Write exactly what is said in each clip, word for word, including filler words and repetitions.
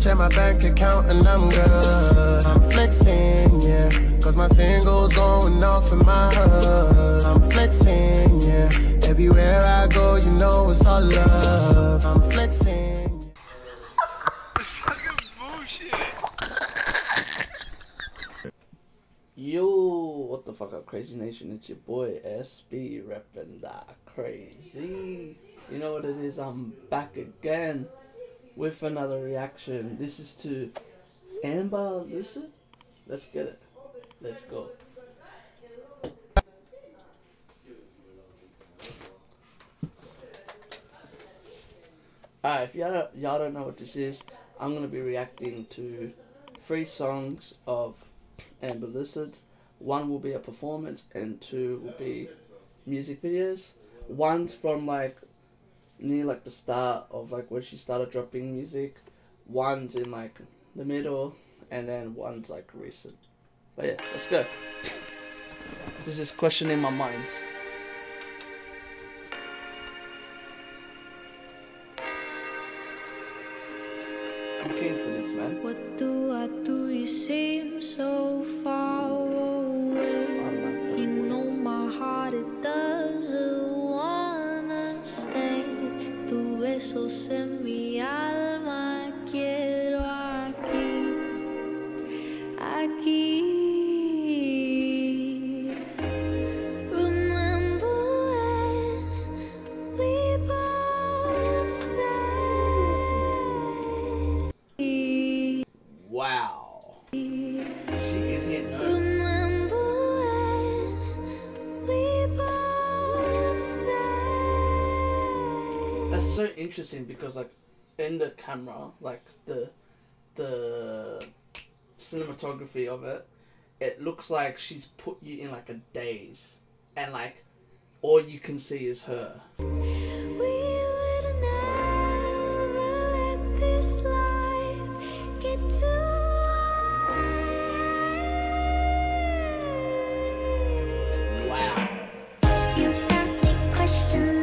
Check my bank account and I'm good. I'm flexing, yeah, cause my single's going off in my hood. I'm flexing, yeah, everywhere I go, you know it's all love. I'm flexing. It's fucking bullshit. Yo, what the fuck up, Kraayziie Nation? It's your boy S B reppin' that Kraayziie. You know what it is? I'm back again with another reaction. This is to Ambar Lucid. Let's get it. Let's go. Alright, if y'all y'all don't know what this is, I'm gonna be reacting to three songs of Ambar Lucid. One will be a performance, and two will be music videos. One's from like near like the start of like where she started dropping music, one's in like the middle, and then one's like recent. But yeah, let's go. This is question in my mind. I'm keen for this, man. What do I do? You seem so far away. Oh, you know my heart, it doesn't wanna stay. So send me out of my kid, Aki, Aki. Remember when we both said, wow, she can hit notes. That's so interesting because, like, in the camera, like the the cinematography of it, it looks like she's put you in like a daze, and like all you can see is her. We would never let this life get to. Wow. You got the question.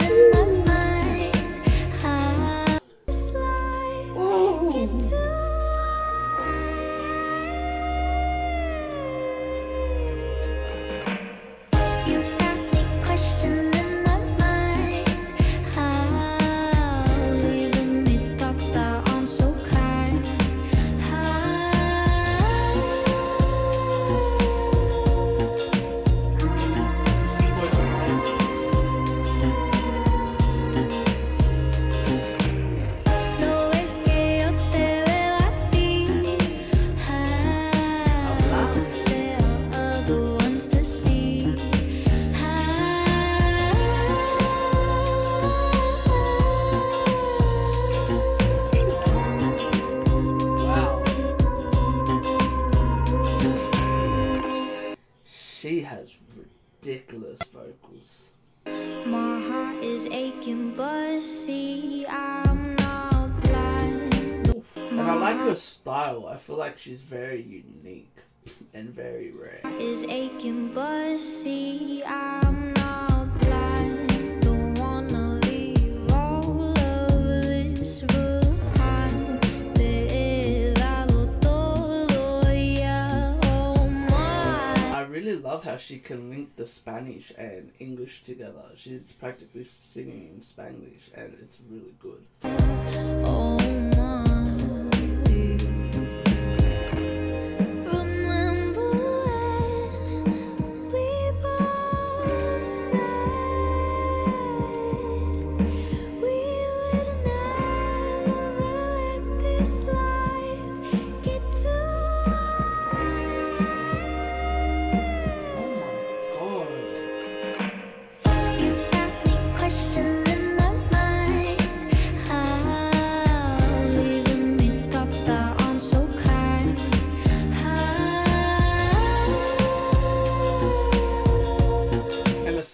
She has ridiculous vocals. My heart is aching, but see, I'm not blind. And I like her style. I feel like she's very unique and very rare. Is aching, but see, I'm not blind. Don't wanna leave all of this behind. I really love how she can link the Spanish and English together. She's practically singing in Spanish and it's really good. Oh,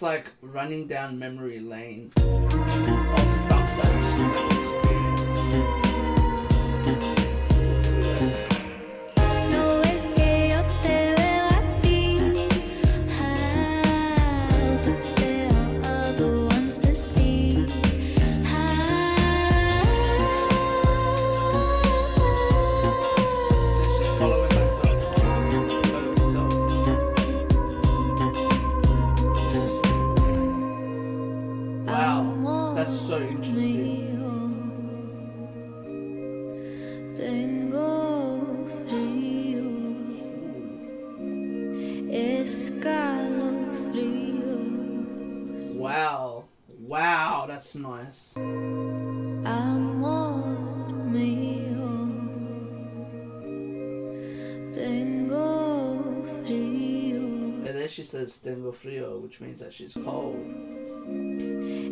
like running down memory lane of stuff that she's ever experienced. Wow. Wow, that's nice. Amor mío, tengo frío. And then she says tengo frío, which means that she's cold.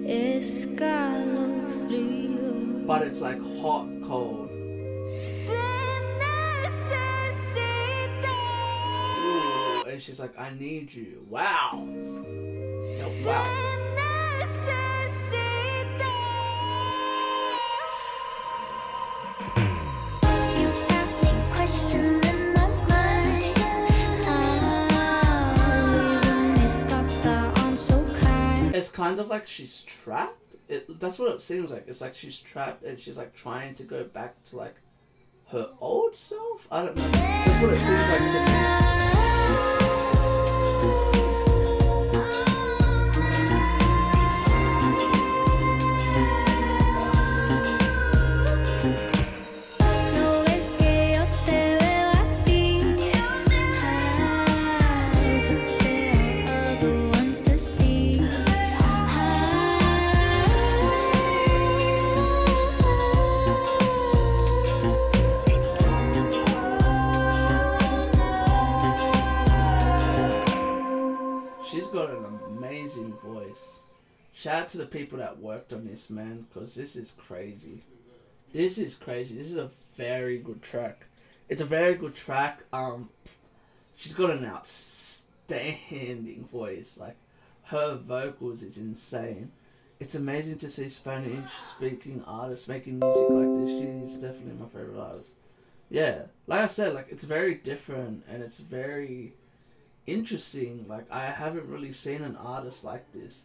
Escalofrío. But it's like hot cold. Ooh, and she's like, I need you. Wow. Oh, wow. It's kind of like she's trapped. It, that's what it seems like. It's like she's trapped and she's like trying to go back to like her old self. I don't know. That's what it seems like to me. Voice. Shout out to the people that worked on this, man, because this is Kraayziie. This is Kraayziie. This is a very good track. It's a very good track. Um, she's got an outstanding voice. Like, her vocals is insane. It's amazing to see Spanish-speaking artists making music like this. She's definitely my favorite artist. Yeah, like I said, like it's very different and it's very interesting. Like, I haven't really seen an artist like this,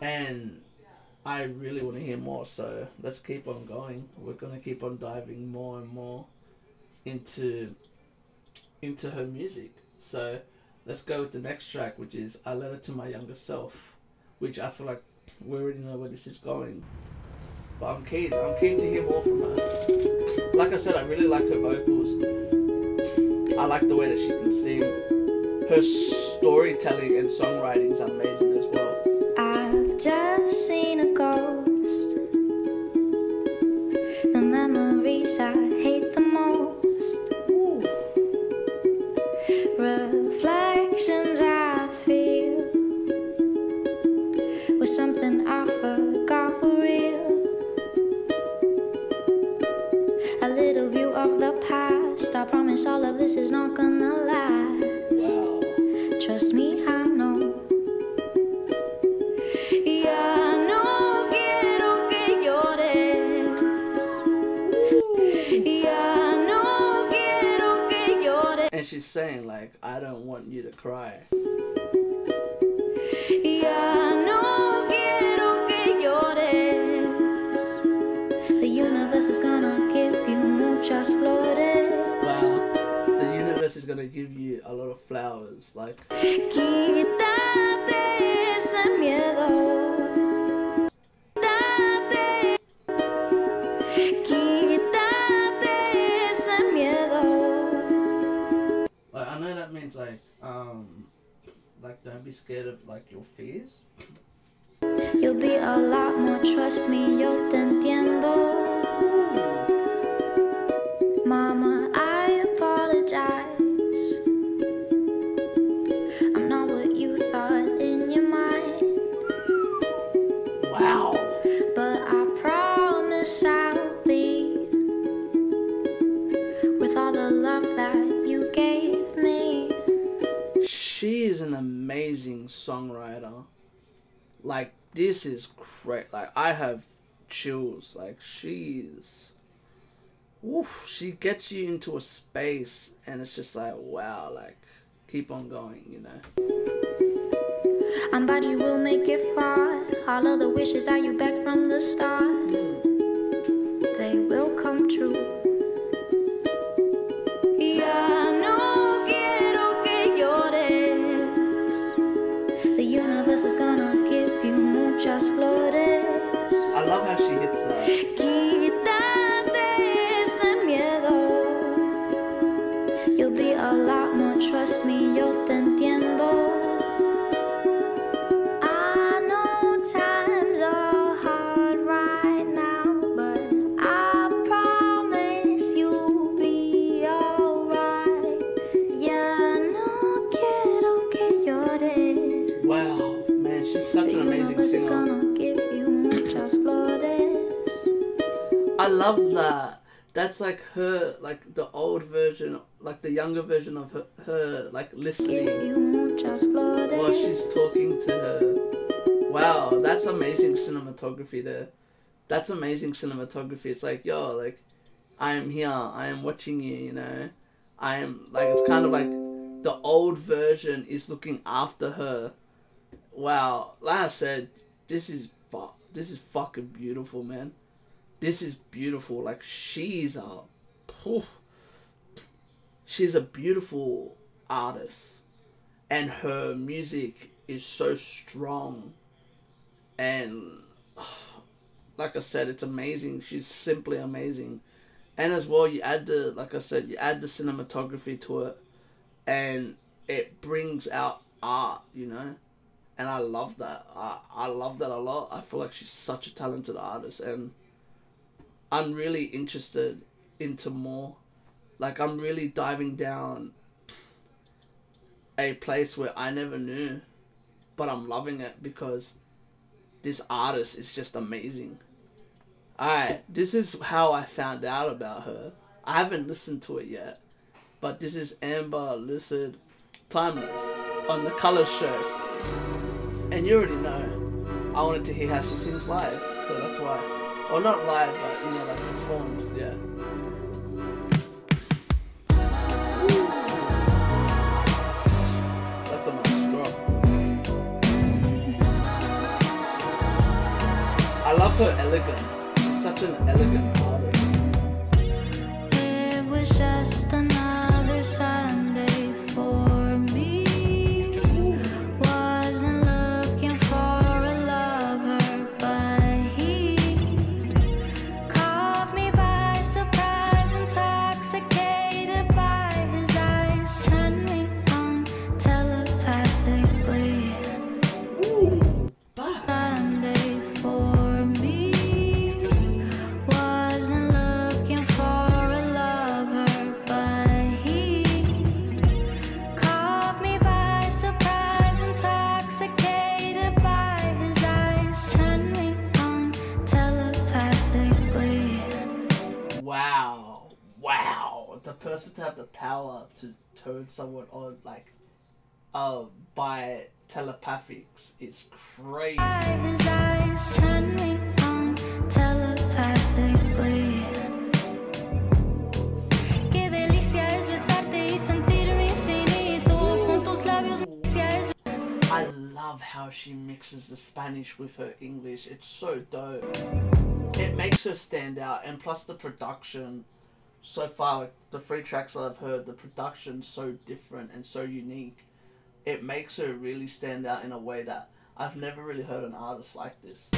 and I really want to hear more, so let's keep on going. We're gonna keep on diving more and more into into her music. So let's go with the next track, which is A Letter to My Younger Self, which I feel like we already know where this is going, but I'm keen I'm keen to hear more from her. Like I said, I really like her vocals. I like the way that she can sing. Her storytelling and songwriting is amazing as well. I've just seen a ghost. The memories I hate the most. Ooh. Reflections I feel were something I forgot were real. A little view of the past. I promise all of this is not gonna last. Wow. Trust me, I know. Ya no quiero que llores. Ya no quiero que llores. And she's saying, like, I don't want you to cry. Ya no quiero que llores. The universe is gonna give you muchas flores. Wow. The universe is gonna give you a lot of flowers, like. Like, I know that means like, um, like don't be scared of like your fears. You'll be a lot more, trust me, yo te entiendo. Mama, I apologize. I'm not what you thought in your mind. Wow. But I promise I'll be with all the love that you gave me. She is an amazing songwriter. Like, this is great. Like, I have chills. Like, she's... Oof, she gets you into a space and it's just like, wow, like, keep on going, you know. Ambar, you will make it far. All of the wishes that you begged from the start, they will come true. Ya no quiero que llores. The universe is gonna give you muchas flores. I love how she hits that. You'll be a lot more, trust me, yo te entiendo. is gonna give you muchas flores. I love that. That's like her, like the old version, like the younger version of her, her like listening while she's talking to her. Wow, that's amazing cinematography there. That's amazing cinematography. It's like, yo, like, I am here, I am watching you, you know. I am, like, it's kind of like the old version is looking after her. Wow, like I said, this is, fu this is fucking beautiful, man. This is beautiful. Like, she's a, poof, she's a beautiful artist, and her music is so strong. And like I said, it's amazing. She's simply amazing. And as well, you add the, like I said, you add the cinematography to it, and it brings out art, you know. And I love that. I, I love that a lot. I feel like she's such a talented artist, and I'm really interested into more. Like, I'm really diving down a place where I never knew, but I'm loving it because this artist is just amazing. Alright, this is how I found out about her. I haven't listened to it yet, but this is Ambar Lucid, Timeless, on The Color Show. And you already know, I wanted to hear how she sings live, so that's why. Or not live, but you know, like performs, yeah. That's a nice drum. I love her elegance. She's such an elegant artist. It was just another Sunday for me. Wasn't looking for a lover, but person to have the power to turn someone on like uh by telepathics is crazy. His eyes turn me on telepathically. I love how she mixes the Spanish with her English. It's so dope. It makes her stand out, and plus the production. So far, like, the three tracks that I've heard, the production's so different and so unique. It makes her really stand out in a way that I've never really heard an artist like this.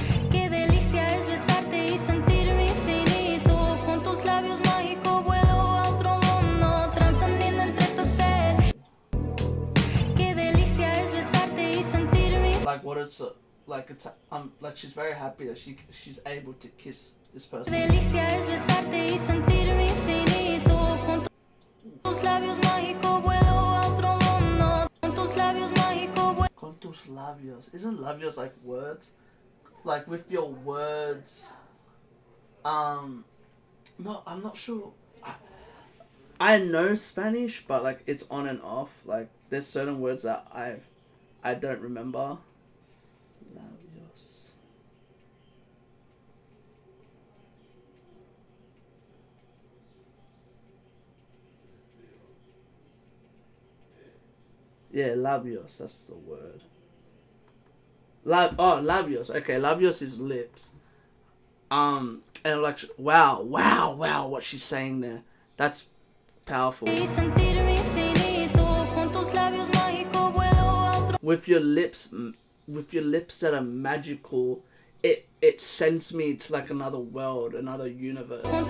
Like what it's like, it's um like she's very happy that she she's able to kiss this person. Con tus labios. Isn't labios like words? Like with your words. Um, no, I'm not sure. I, I know Spanish, but like it's on and off. Like there's certain words that I, I don't remember. Labios. Yeah, labios, that's the word. Lab oh, labios. Okay, labios is lips. Um, and like, wow, wow, wow, what she's saying there. That's powerful. With your lips, with your lips that are magical, it, it sends me to like another world, another universe. Yeah.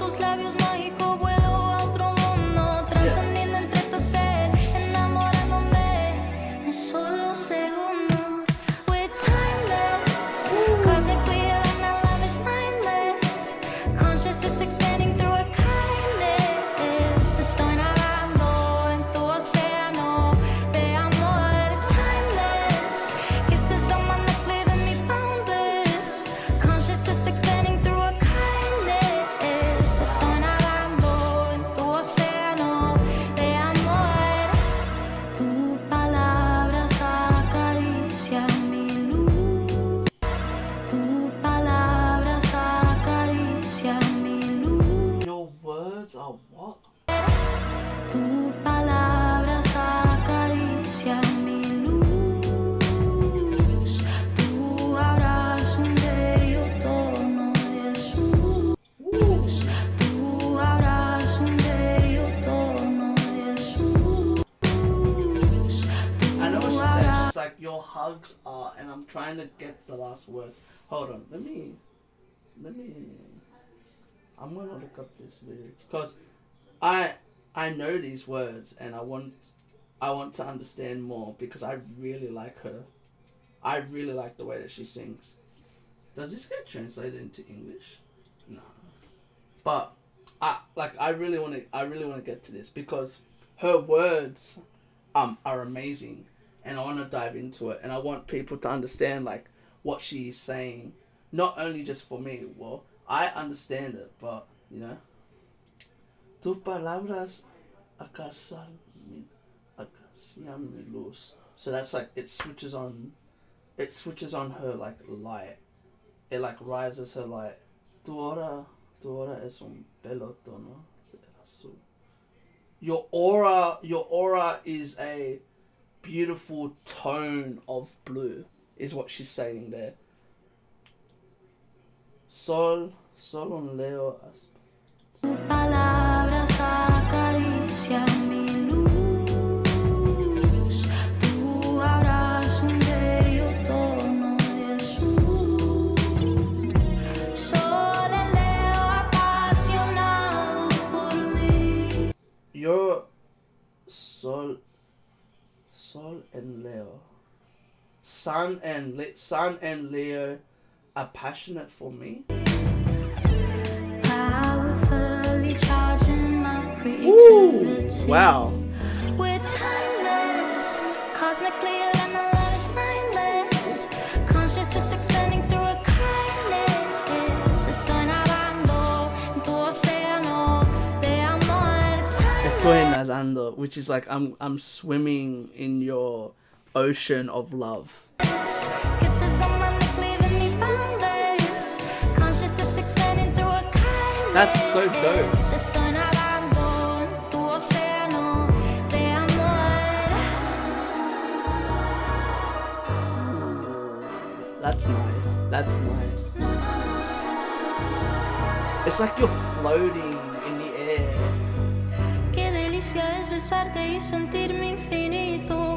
your hugs are, and I'm trying to get the last words. Hold on, let me, let me, I'm gonna look up this lyrics, because I, I know these words, and I want, I want to understand more, because I really like her. I really like the way that she sings. Does this get translated into English? No. But I like I really want to I really want to get to this, because her words um are amazing, and I want to dive into it, and I want people to understand like what she's saying, not only just for me. Well, I understand it, but you know. Tus palabras acarician mi luz. So that's like it switches on, it switches on her like light. It like rises her light. Tu aura, tu aura es un pelotono azul. Your aura, your aura is a beautiful tone of blue, is what she's saying there. Sol, sol un leo aspa. Palabras acarician mi luz. Tu aurás un bello tono de azul. Sol el leo apasionado por mí. Your sol, sol and leo. Sun and le, sun and leo are passionate for me. Ooh, wow. We're timeless, cosmically and my love is mindless. Consciousness expanding through a kindness. Estoy nadando en tu océano de amor. Estoy nadando, which is like I'm I'm swimming in your ocean of love. That's so dope. That's nice. That's nice. It's like you're floating in the air.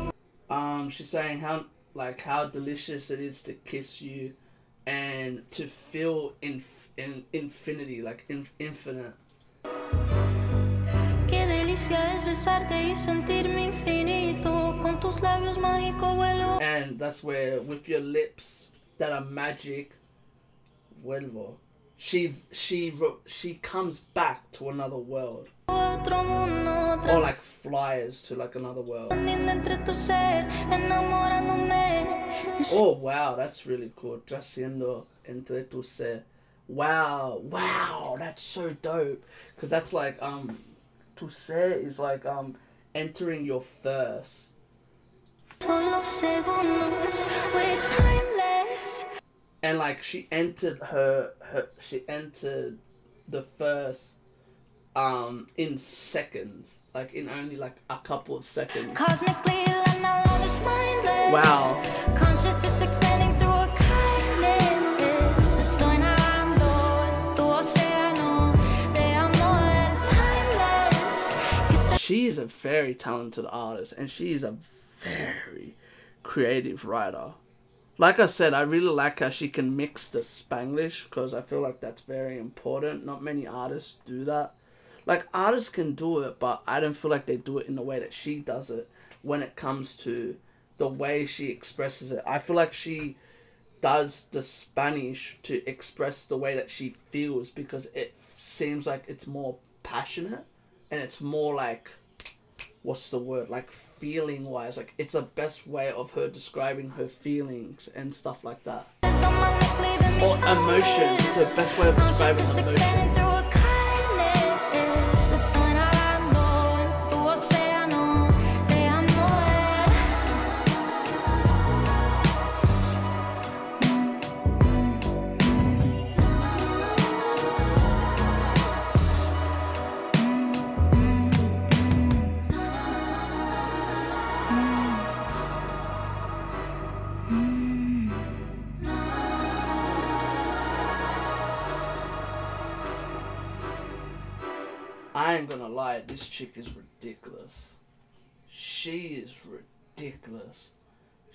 Um, she's saying how like how delicious it is to kiss you, and to feel in in infinity, like in, infinite. And that's where with your lips that are magic, vuelvo. She she she comes back to another world, or like flies to like another world. Oh wow, that's really cool. Trasciendo entre tu ser. Wow, wow, that's so dope. Cause that's like um, tu ser is like um, entering your thirst. And like she entered her, her she entered the first um in seconds, like in only like a couple of seconds. Cosmically, my love is mindless. Wow. Consciousness expanding through a kindness. Estoy nadando, tu océano de amor, timeless. She is a very talented artist, and she is a very creative writer. Like I said, I really like how she can mix the Spanglish, because I feel like that's very important. Not many artists do that. Like, artists can do it, but I don't feel like they do it in the way that she does it when it comes to the way she expresses it. I feel like she does the Spanish to express the way that she feels, because it seems like it's more passionate, and it's more like... what's the word, like feeling wise, like it's the best way of her describing her feelings and stuff like that. Or emotion, it's the best way of describing emotion. I ain't gonna lie, this chick is ridiculous. She is ridiculous.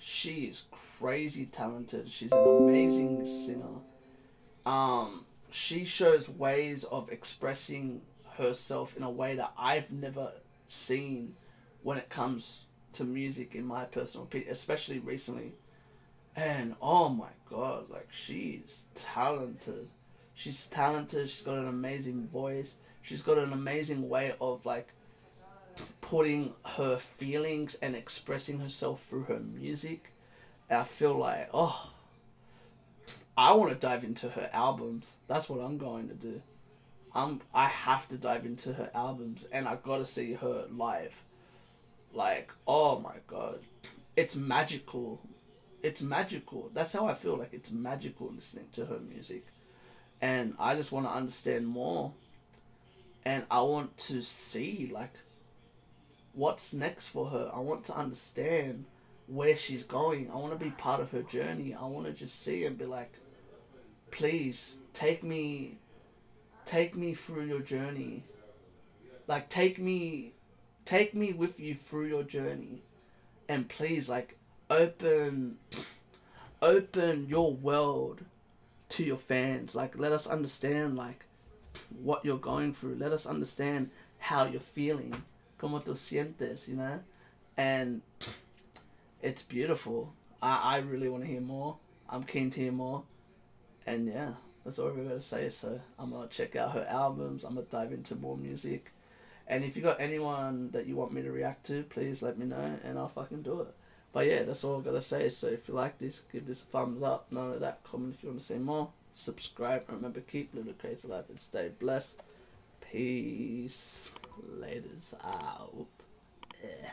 She is crazy talented. She's an amazing singer. Um, she shows ways of expressing herself in a way that I've never seen when it comes to music, in my personal opinion, especially recently. And oh my god, like, she's talented. She's talented. She's got an amazing voice. She's got an amazing way of, like, putting her feelings and expressing herself through her music. And I feel like, oh, I want to dive into her albums. That's what I'm going to do. I'm, I have to dive into her albums, and I got to see her live. Like, oh my god, it's magical. It's magical. That's how I feel. Like, it's magical listening to her music. And I just want to understand more. And I want to see, like, what's next for her. I want to understand where she's going. I want to be part of her journey. I want to just see and be like, please take me, take me through your journey. Like, take me, take me with you through your journey. And please, like, open, open your world to your fans. Like, let us understand, like, what you're going through. Let us understand how you're feeling. Como te sientes, you know? And it's beautiful. I, I really want to hear more. I'm keen to hear more. And yeah, that's all we're going to say. So I'm going to check out her albums. I'm going to dive into more music. And if you got anyone that you want me to react to, please let me know and I'll fucking do it. But yeah, that's all I've got to say. So if you like this, give this a thumbs up. None of that. Comment if you want to see more. Subscribe. And remember, keep living a crazy life and stay blessed. Peace. Laters out. Yeah.